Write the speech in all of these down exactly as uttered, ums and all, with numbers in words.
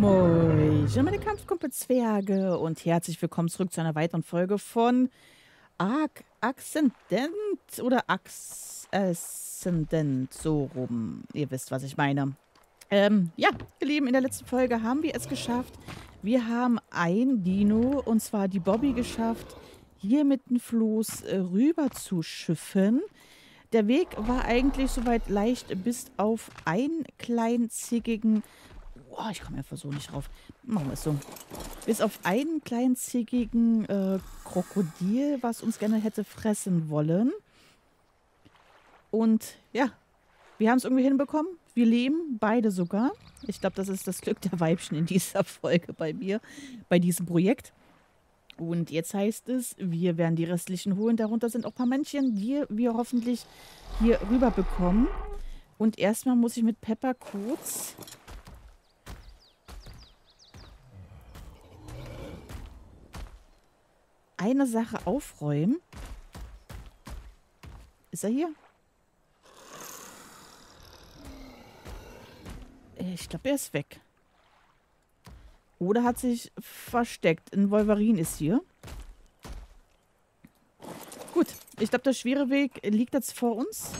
Moin, meine Kampfkumpel Zwerge und herzlich willkommen zurück zu einer weiteren Folge von ARK: Ascended oder Ascendent, so rum. Ihr wisst, was ich meine. Ähm, ja, ihr Lieben, in der letzten Folge haben wir es geschafft. Wir haben ein Dino, und zwar die Bobby, geschafft, hier mit dem Floß äh, rüber zu schiffen. Der Weg war eigentlich soweit leicht, bis auf einen kleinen zickigen... Oh, ich komme einfach so nicht drauf. Machen wir es so. Bis auf einen kleinen zickigen äh, Krokodil, was uns gerne hätte fressen wollen. Und ja, wir haben es irgendwie hinbekommen. Wir leben, beide sogar. Ich glaube, das ist das Glück der Weibchen in dieser Folge bei mir, bei diesem Projekt. Und jetzt heißt es, wir werden die restlichen holen. Darunter sind auch ein paar Männchen, die wir hoffentlich hier rüber bekommen. Und erstmal muss ich mit Pepper kurz... eine Sache aufräumen. Ist er hier? Ich glaube, er ist weg. Oder hat sich versteckt. Ein Wolverine ist hier. Gut. Ich glaube, der schwere Weg liegt jetzt vor uns.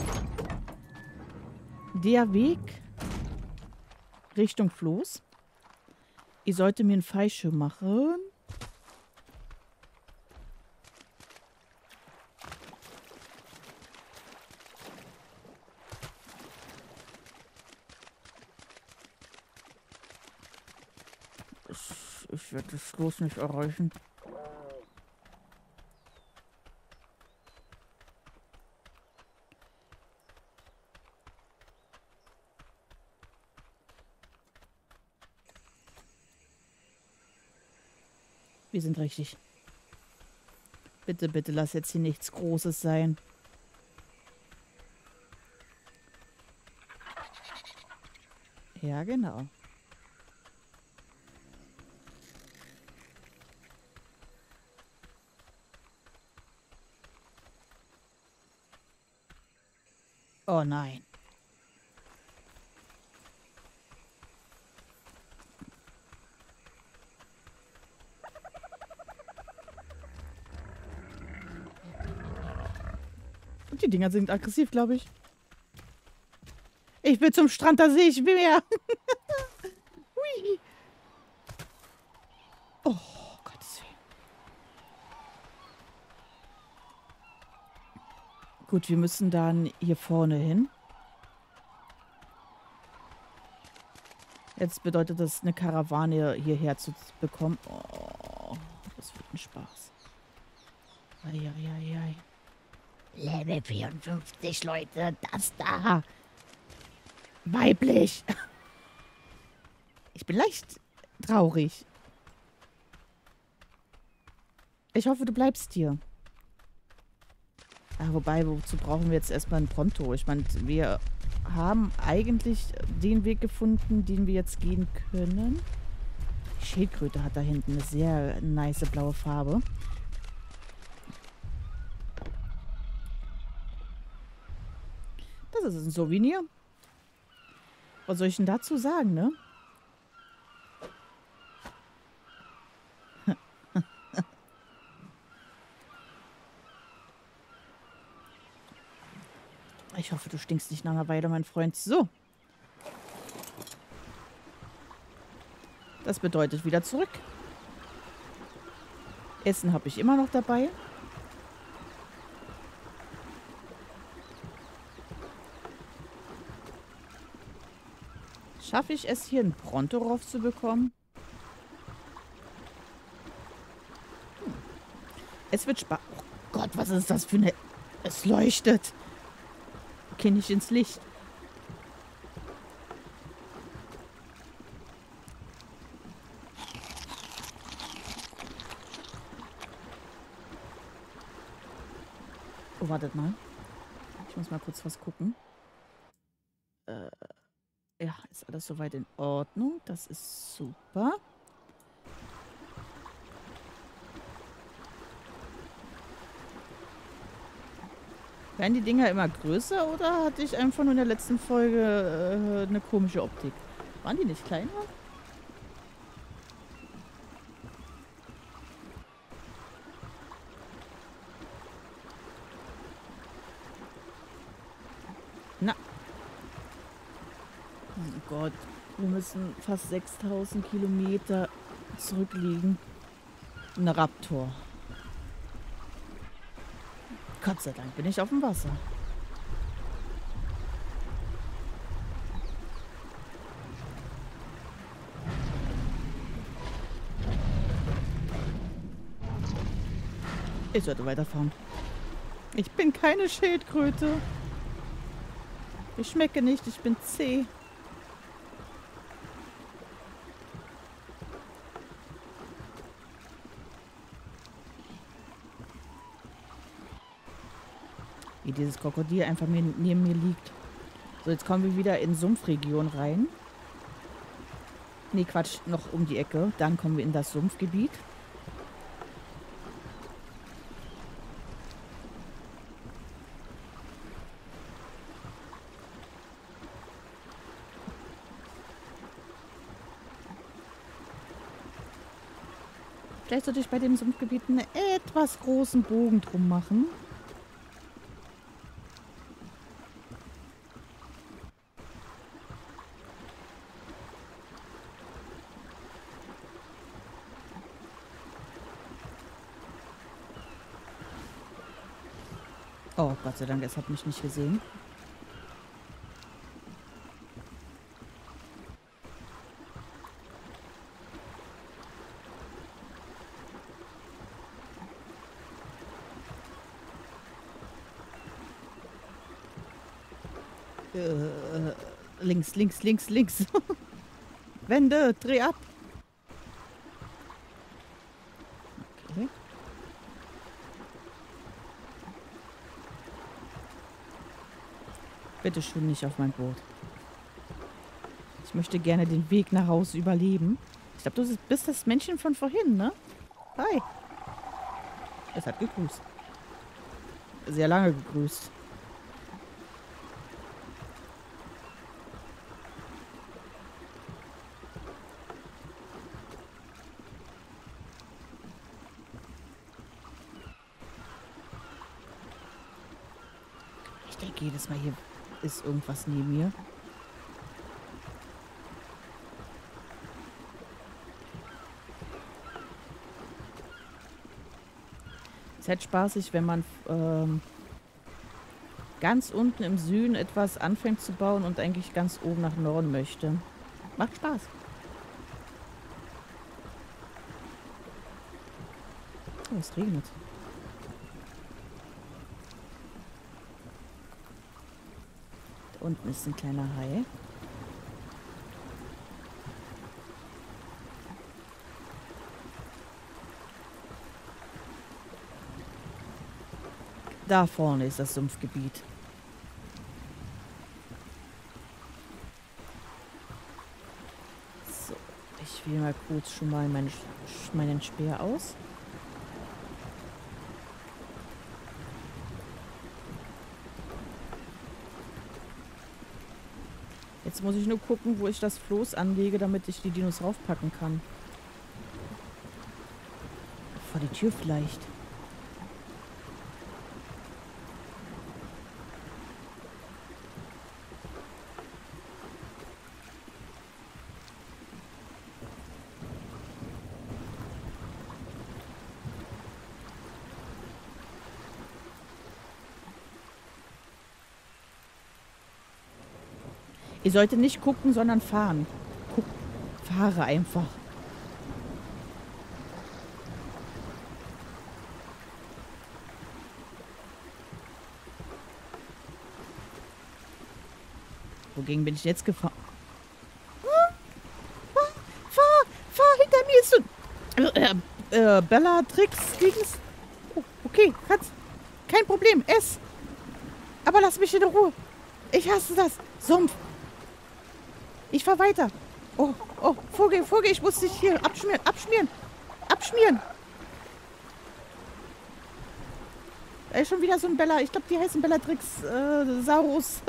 Der Weg Richtung Floß. Ich sollte mir einen Fallschirm machen. Ich werde das Floß nicht erreichen. Wir sind richtig. Bitte, bitte, lass jetzt hier nichts Großes sein. Ja, genau. Oh nein. Und die Dinger sind aggressiv, glaube ich. Ich will zum Strand, da sehe ich mehr. Hui. Oh, Gottes Willen. Gut, wir müssen dann hier vorne hin. Jetzt bedeutet das, eine Karawane hierher zu bekommen. Oh, das wird ein Spaß. Ei, ei, ei. Level vierundfünfzig, Leute, das da. Weiblich. Ich bin leicht traurig. Ich hoffe, du bleibst hier. Ja, wobei, wozu brauchen wir jetzt erstmal ein Prompto? Ich meine, wir haben eigentlich den Weg gefunden, den wir jetzt gehen können. Die Schildkröte hat da hinten eine sehr nice blaue Farbe. Das ist ein Souvenir. Was soll ich denn dazu sagen, ne? Ich hoffe, du stinkst nicht nach einer Weile, mein Freund. So. Das bedeutet wieder zurück. Essen habe ich immer noch dabei. Schaffe ich es, hier einen Bronto rauf zu bekommen? Hm. Es wird Spaß. Oh Gott, was ist das für eine... Es leuchtet. Okay, nicht ins Licht. Oh, wartet mal. Ich muss mal kurz was gucken. Äh... Ja, ist alles soweit in Ordnung. Das ist super. Werden die Dinger immer größer oder hatte ich einfach nur in der letzten Folge äh, eine komische Optik? Waren die nicht kleiner? Wir müssen fast sechstausend Kilometer zurückliegen. Ein Raptor. Gott sei Dank bin ich auf dem Wasser. Ich sollte weiterfahren. Ich bin keine Schildkröte. Ich schmecke nicht, ich bin zäh. Wie dieses Krokodil einfach neben mir liegt. So, jetzt kommen wir wieder in Sumpfregion rein. Nee, Quatsch, noch um die Ecke. Dann kommen wir in das Sumpfgebiet. Vielleicht sollte ich bei dem Sumpfgebiet einen etwas großen Bogen drum machen. Oh, Gott sei Dank, es hat mich nicht gesehen. Äh, links, links, links, links. Wende, dreh ab. Okay. Bitte schön nicht auf mein Boot. Ich möchte gerne den Weg nach Hause überleben. Ich glaube, du bist das Männchen von vorhin, ne? Hi. Es hat gegrüßt. Sehr lange gegrüßt. Jedes Mal hier ist irgendwas neben mir. Es ist halt spaßig, wenn man ähm, ganz unten im Süden etwas anfängt zu bauen und eigentlich ganz oben nach Norden möchte. Macht Spaß. Oh, es regnet. Unten ist ein kleiner Hai. Da vorne ist das Sumpfgebiet. So, ich wähle mal kurz schon mal meinen, meinen Speer aus. Jetzt muss ich nur gucken, wo ich das Floß anlege, damit ich die Dinos raufpacken kann. Vor die Tür vielleicht. Ihr solltet nicht gucken, sondern fahren. Guck, fahre einfach. Wogegen bin ich jetzt gefahren? Ah, ah, fahr, fahr, hinter mir ist so... Äh, äh, Bellatrix, Dings. Oh, okay, kannst... Kein Problem, ess. Aber lass mich in Ruhe. Ich hasse das. Sumpf. Ich fahr weiter. Oh, oh, Vogel, Vogel, ich muss dich hier abschmieren, abschmieren, abschmieren. Da ist schon wieder so ein Bella, ich glaube, die heißen Bellatrix, äh, Saurus.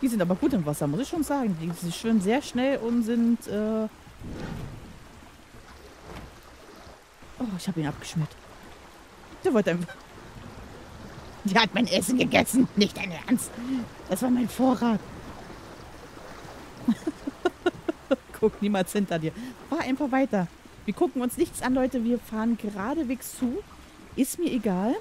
Die sind aber gut im Wasser, muss ich schon sagen. Die, die schwimmen sehr schnell und sind, äh oh, ich habe ihn abgeschmiert. Der wollte einfach... Die hat mein Essen gegessen, nicht dein Ernst. Das war mein Vorrat. guckt niemals hinter dir. Fahr einfach weiter. Wir gucken uns nichts an, Leute. Wir fahren geradewegs zu. Ist mir egal.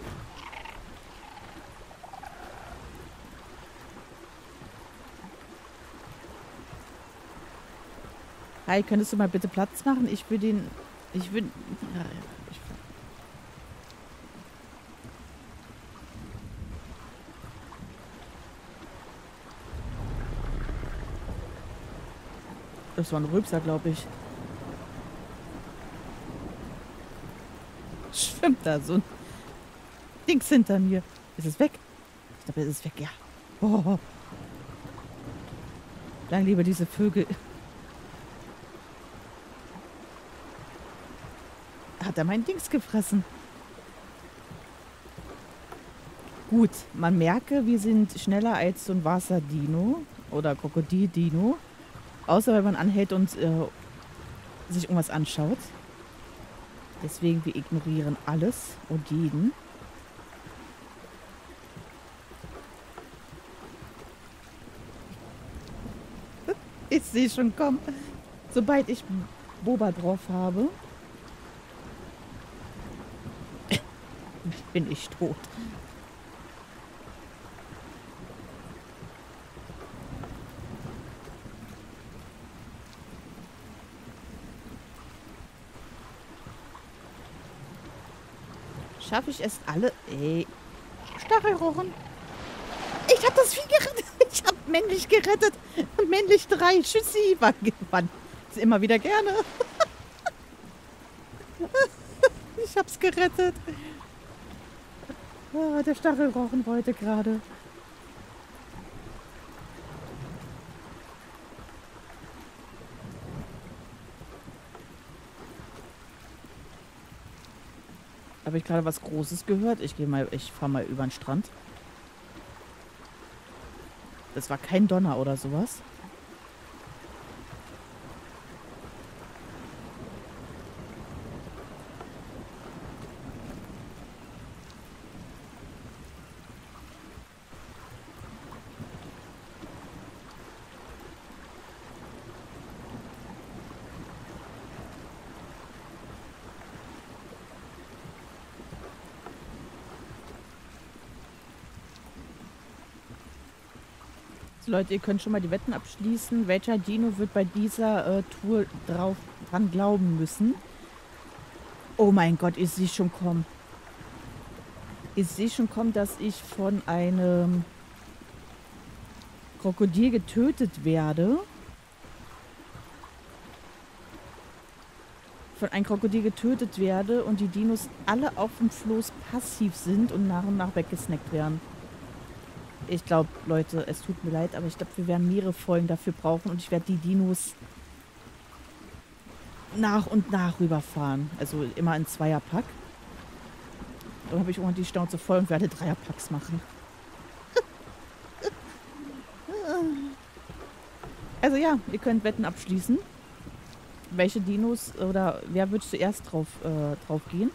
Hi, könntest du mal bitte Platz machen? Ich will den... Ich will... Ich Das war ein Rülpser, glaube ich. Schwimmt da so ein Dings hinter mir. Ist es weg? Ich glaube, es ist weg, ja. Oh, oh. Dann lieber diese Vögel. Hat er mein Dings gefressen? Gut, man merke, wir sind schneller als so ein Wasserdino oder Krokodildino. Außer wenn man anhält und äh, sich irgendwas anschaut. Deswegen, wir ignorieren alles und jeden. Ich sehe schon, komm. Sobald ich Boba drauf habe, bin ich tot. Schaffe ich es alle? Ey. Stachelrohren. Ich habe das Vieh gerettet. Ich habe männlich gerettet. Männlich drei. Tschüssi. Wann? Immer wieder gerne. Ich hab's gerettet. Oh, der Stachelrochen wollte gerade. Habe ich gerade was Großes gehört? Ich gehe mal, ich fahre mal über den Strand. Das war kein Donner oder sowas. Leute, ihr könnt schon mal die Wetten abschließen. Welcher Dino wird bei dieser äh, Tour drauf dran glauben müssen? Oh mein Gott, ich sehe schon kommen. Ich sehe schon kommen, dass ich von einem Krokodil getötet werde. Von einem Krokodil getötet werde und die Dinos alle auf dem Floß passiv sind und nach und nach weggesnackt werden. Ich glaube, Leute, es tut mir leid, aber ich glaube, wir werden mehrere Folgen dafür brauchen und ich werde die Dinos nach und nach rüberfahren. Also immer in Zweierpack. Dann habe ich irgendwann die Schnauze voll und werde Dreierpacks machen. Also ja, ihr könnt Wetten abschließen. Welche Dinos oder wer wird zuerst drauf, äh, drauf gehen?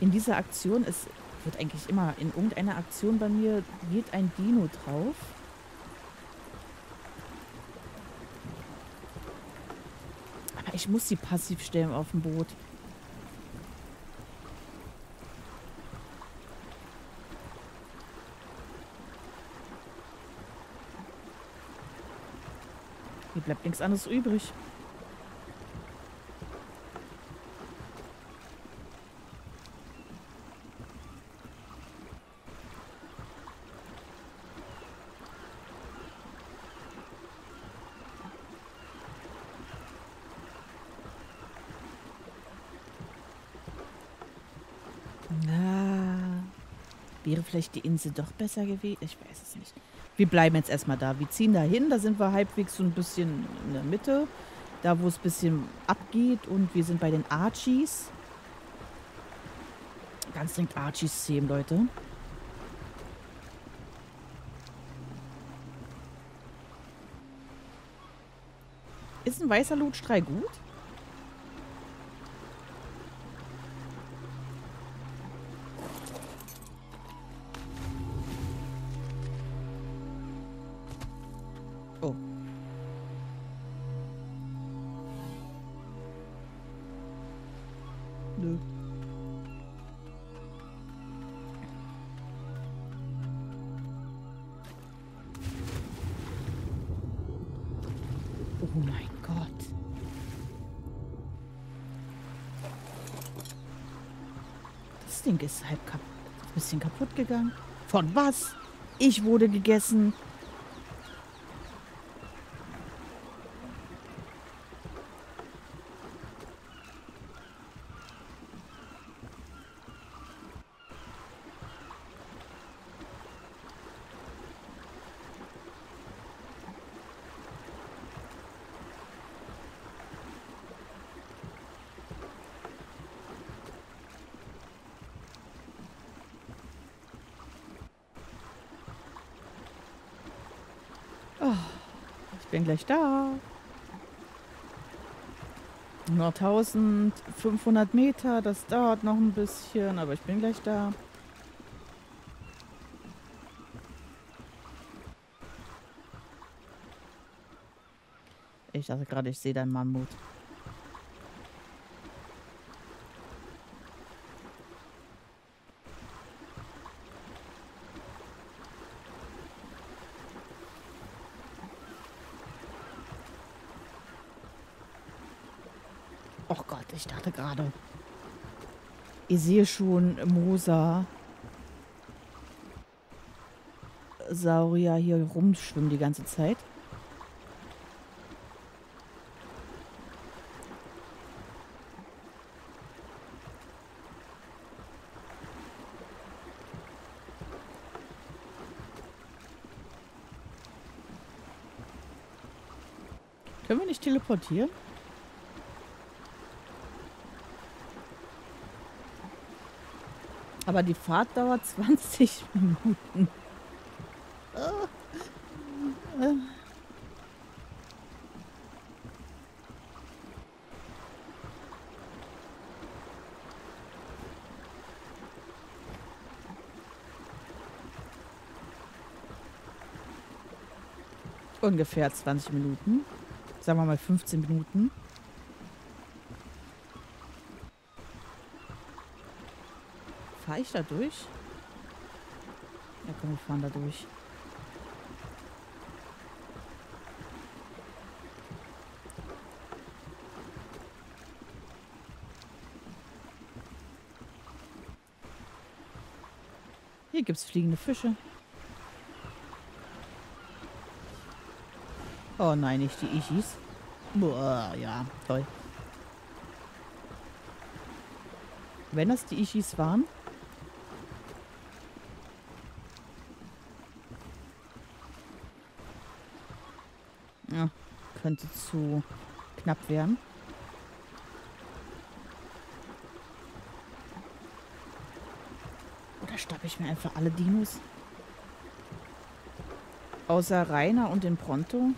In dieser Aktion ist... Wird eigentlich immer in irgendeiner Aktion bei mir geht ein Dino drauf. Aber ich muss sie passiv stellen auf dem Boot. Hier bleibt nichts anderes übrig. Wäre vielleicht die Insel doch besser gewesen? Ich weiß es nicht. Wir bleiben jetzt erstmal da. Wir ziehen da hin. Da sind wir halbwegs so ein bisschen in der Mitte. Da, wo es ein bisschen abgeht. Und wir sind bei den Archies. Ganz dringend Archies sehen, Leute. Ist ein weißer Lotstrahl gut? mein Gott. Das Ding ist halb kap- ein bisschen kaputt gegangen. Von was? Ich wurde gegessen. Ich bin gleich da. Nur eintausendfünfhundert Meter, das dauert noch ein bisschen, aber ich bin gleich da. Ich dachte gerade, ich sehe deinen Mammut. Oh Gott, ich dachte gerade. Ich sehe schon Mosasaurier hier rumschwimmen die ganze Zeit. Können wir nicht teleportieren? Aber die Fahrt dauert zwanzig Minuten. Oh. Äh. Ungefähr zwanzig Minuten. Sagen wir mal fünfzehn Minuten. Fahre ich da durch? Ja komm, wir fahren da durch. Hier gibt es fliegende Fische. Oh nein, nicht die Ichthys. Boah, ja, toll. Wenn das die Ichthys waren... Könnte zu knapp werden. Oder stappe ich mir einfach alle Dinos? Außer Rainer und den Pronto.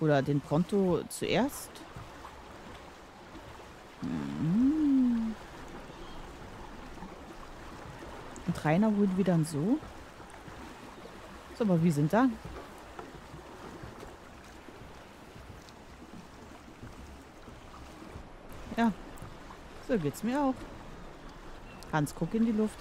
Oder den Pronto zuerst. Und Rainer holt wieder so. So, aber wir sind da. Ja, so geht's mir auch. Hans, guck in die Luft.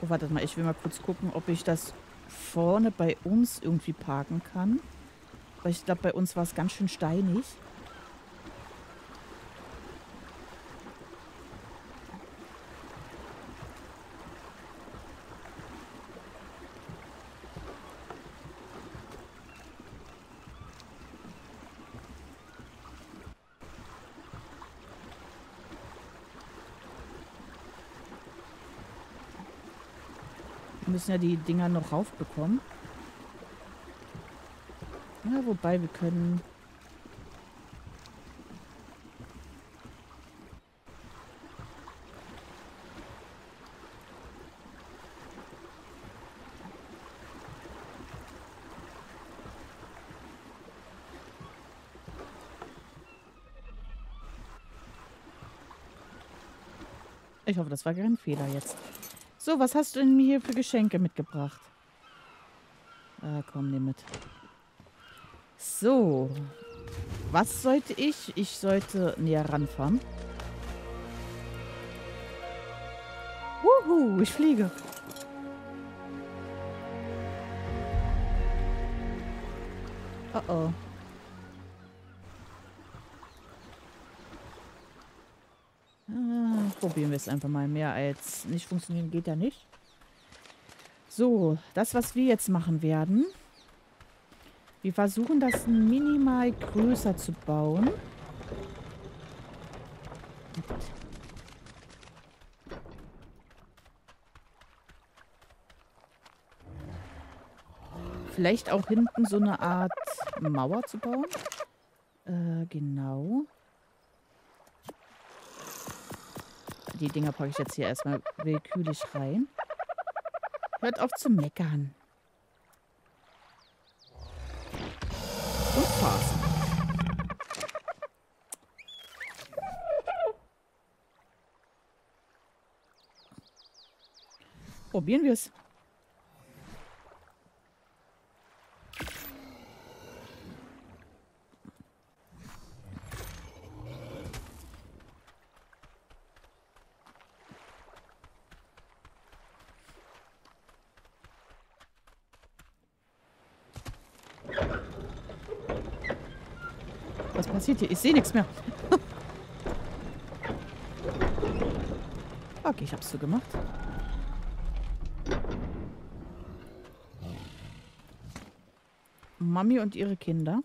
Oh, wartet mal, ich will mal kurz gucken, ob ich das vorne bei uns irgendwie parken kann. Weil ich glaube, bei uns war es ganz schön steinig. Müssen ja die Dinger noch raufbekommen. Ja, wobei wir können... Ich hoffe, das war kein Fehler jetzt. So, was hast du denn mir hier für Geschenke mitgebracht? Ah, komm, nimm mit. So. Was sollte ich? Ich sollte näher ranfahren. Wuhu, ich fliege. Oh oh. Ah, probieren wir es einfach mal. Mehr als nicht funktionieren geht ja nicht. So, das, was wir jetzt machen werden. Wir versuchen, das minimal größer zu bauen. Vielleicht auch hinten so eine Art Mauer zu bauen. Äh, genau. Die Dinger packe ich jetzt hier erstmal willkürlich rein. Hört auf zu meckern. Und Spaß. Probieren wir es. Was passiert hier? Ich sehe nichts mehr. Okay, ich hab's so gemacht. Mami und ihre Kinder.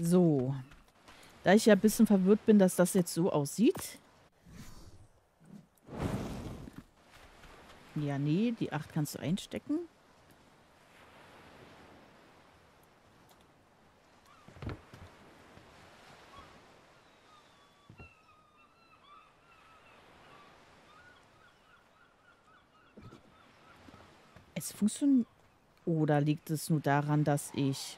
So. Da ich ja ein bisschen verwirrt bin, dass das jetzt so aussieht. Ja, nee, die acht kannst du einstecken. Es funktioniert. Oder liegt es nur daran, dass ich...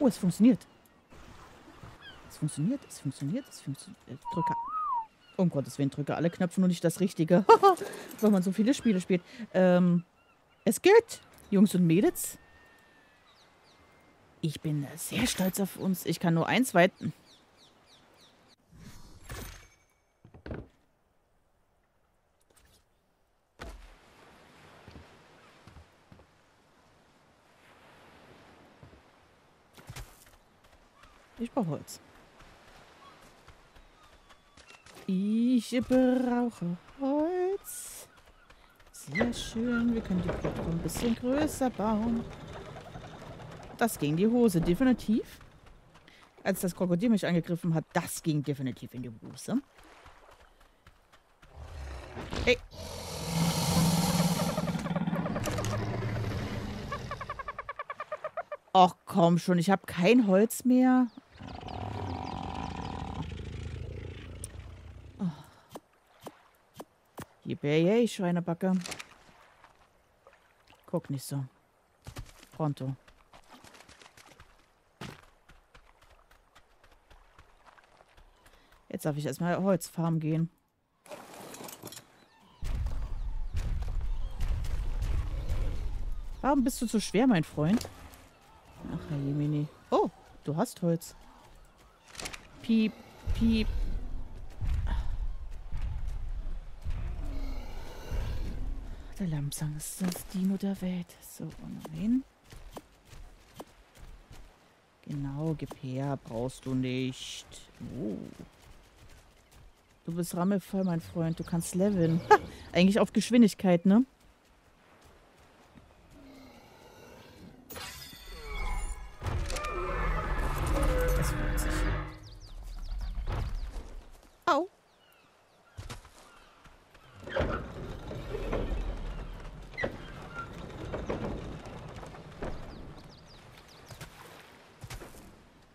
Oh, es funktioniert. Es funktioniert, es funktioniert, es funktioniert. Ich drücke. Um Gottes Willen, drücke alle Knöpfe, nur nicht das Richtige. Weil man so viele Spiele spielt. Ähm, es geht, Jungs und Mädels. Ich bin sehr stolz auf uns. Ich kann nur eins weiten. Ich brauche Holz. Ich brauche Holz. Sehr schön. Wir können die Platte ein bisschen größer bauen. Das ging in die Hose, definitiv. Als das Krokodil mich angegriffen hat, das ging definitiv in die Hose. Hey. Ach komm schon, ich habe kein Holz mehr. Yay, Schweinebacke. Guck nicht so. Pronto. Jetzt darf ich erstmal Holzfarm gehen. Warum bist du so schwer, mein Freund? Ach, Herr Jemini. Oh, du hast Holz. Piep, piep. Der Lampsang ist das Dino der Welt. So, und rein. Genau, gib her, brauchst du nicht. Oh. Du bist rammelvoll, mein Freund. Du kannst leveln. Ha, eigentlich auf Geschwindigkeit, ne? Das freut sich. Au.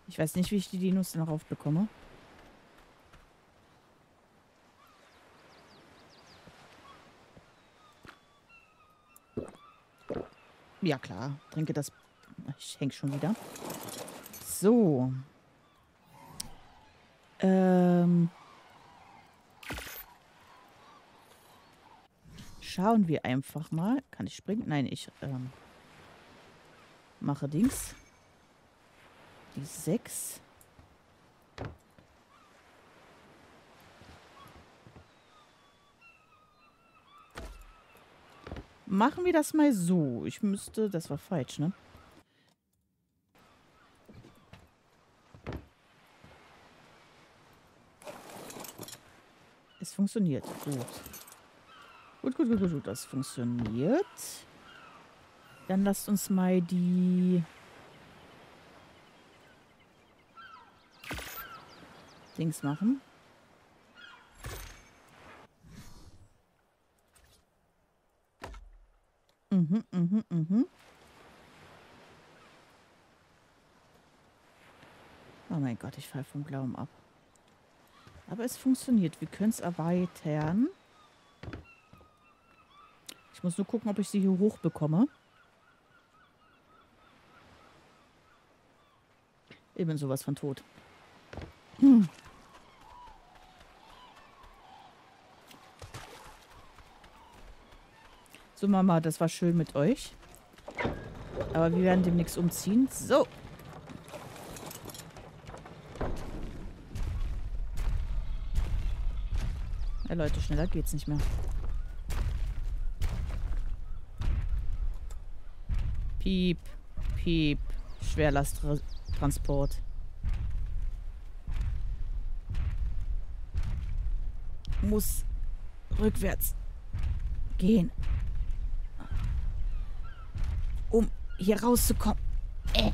Ich weiß nicht, wie ich die Dinos noch aufbekomme. Ja klar, trinke das. Ich hänge schon wieder. So. Ähm. Schauen wir einfach mal. Kann ich springen? Nein, ich ähm, mache Dings. Die sechs. Machen wir das mal so. Ich müsste... Das war falsch, ne? Es funktioniert. Gut. Gut, gut, gut, gut, gut. Das funktioniert. Dann lasst uns mal die... Dings machen. Mhm, mhm, mhm. Oh mein Gott, ich falle vom Glauben ab. Aber es funktioniert. Wir können es erweitern. Ich muss nur gucken, ob ich sie hier hoch bekomme. Ich bin sowas von tot. Hm. So, Mama, das war schön mit euch. Aber wir werden demnächst umziehen. So. Ja, Leute, schneller geht's nicht mehr. Piep, piep. Schwerlasttransport. Muss rückwärts gehen. Um hier rauszukommen. Äh.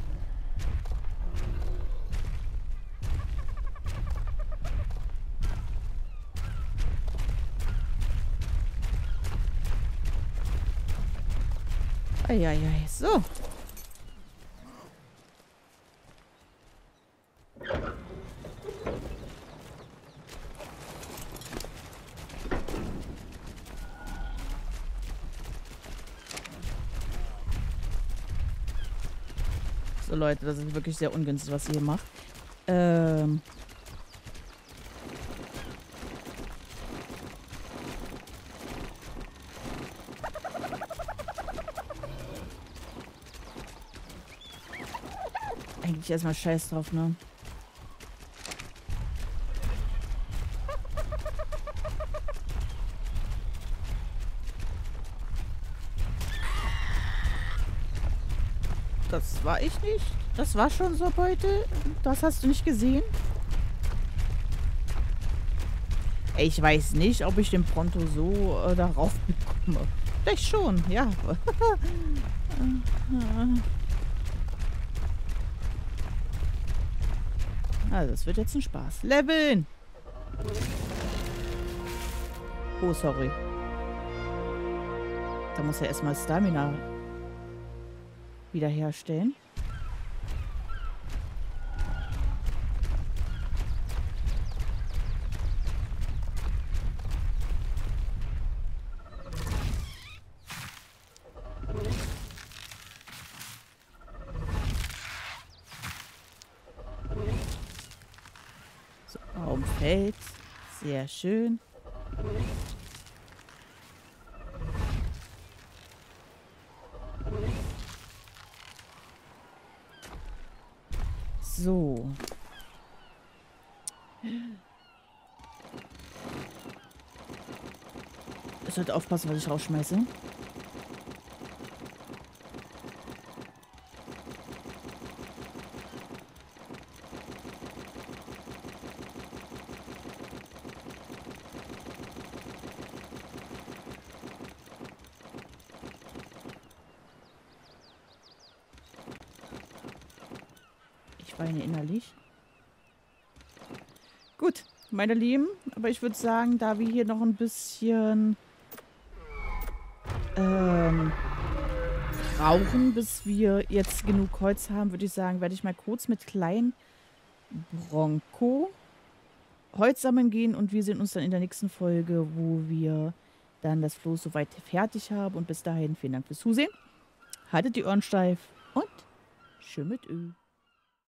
Eieiei, so. Leute, das ist wirklich sehr ungünstig, was ihr hier macht. Ähm. Eigentlich erstmal Scheiß drauf, ne? Das war ich nicht. Das war schon so heute. Das hast du nicht gesehen. Ich weiß nicht, ob ich den Pronto so äh, darauf bekomme. Vielleicht schon, ja. Also, das wird jetzt ein Spaß. Leveln! Oh, sorry. Da muss ja erstmal Stamina wiederherstellen. So, Baum fällt. Sehr schön. So. Ich sollte aufpassen, was ich rausschmeiße. Meine Lieben, aber ich würde sagen, da wir hier noch ein bisschen ähm, rauchen, bis wir jetzt genug Holz haben, würde ich sagen, werde ich mal kurz mit kleinen Bronco Holz sammeln gehen und wir sehen uns dann in der nächsten Folge, wo wir dann das Floß soweit fertig haben und bis dahin vielen Dank fürs Zusehen. Haltet die Ohren steif und schön mit Öl.